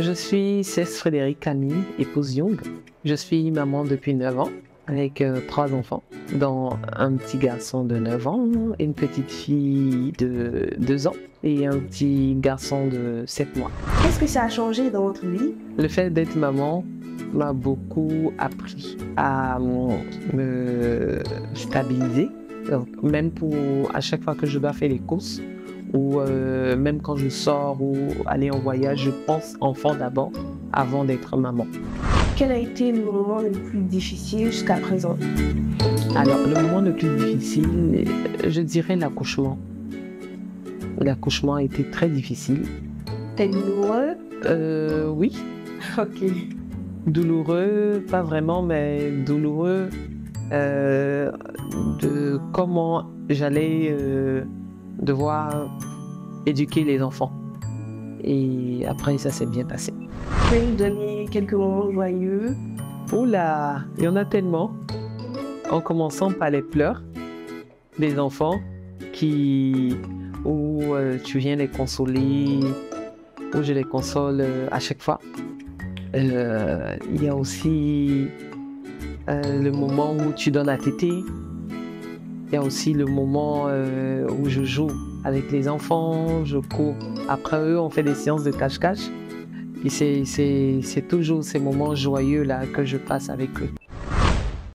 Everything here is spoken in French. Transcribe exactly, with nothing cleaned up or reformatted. Je suis Cesse Frédéric Camille, épouse Young. Je suis maman depuis neuf ans, avec euh, trois enfants, dont un petit garçon de neuf ans, une petite fille de deux ans et un petit garçon de sept mois. Qu'est-ce que ça a changé dans votre vie? Le fait d'être maman m'a beaucoup appris à me stabiliser. Donc, même pour à chaque fois que je dois faire les courses, ou euh, même quand je sors ou aller en voyage, je pense enfant d'abord, avant d'être maman. Quel a été le moment le plus difficile jusqu'à présent? Alors, le moment le plus difficile, je dirais l'accouchement. L'accouchement a été très difficile. T'es douloureux? Euh, oui. Ok. Douloureux, pas vraiment, mais douloureux euh, de comment j'allais... Euh, devoir éduquer les enfants. Et après, ça s'est bien passé. Vous pouvez nous donner quelques moments joyeux? Oula, il y en a tellement. En commençant par les pleurs des enfants qui, où euh, tu viens les consoler, où je les console euh, à chaque fois. Euh, il y a aussi euh, le moment où tu donnes à téter. Il y a aussi le moment euh, où je joue avec les enfants, je cours. Après eux, on fait des séances de cache-cache. Et c'est toujours ces moments joyeux-là que je passe avec eux.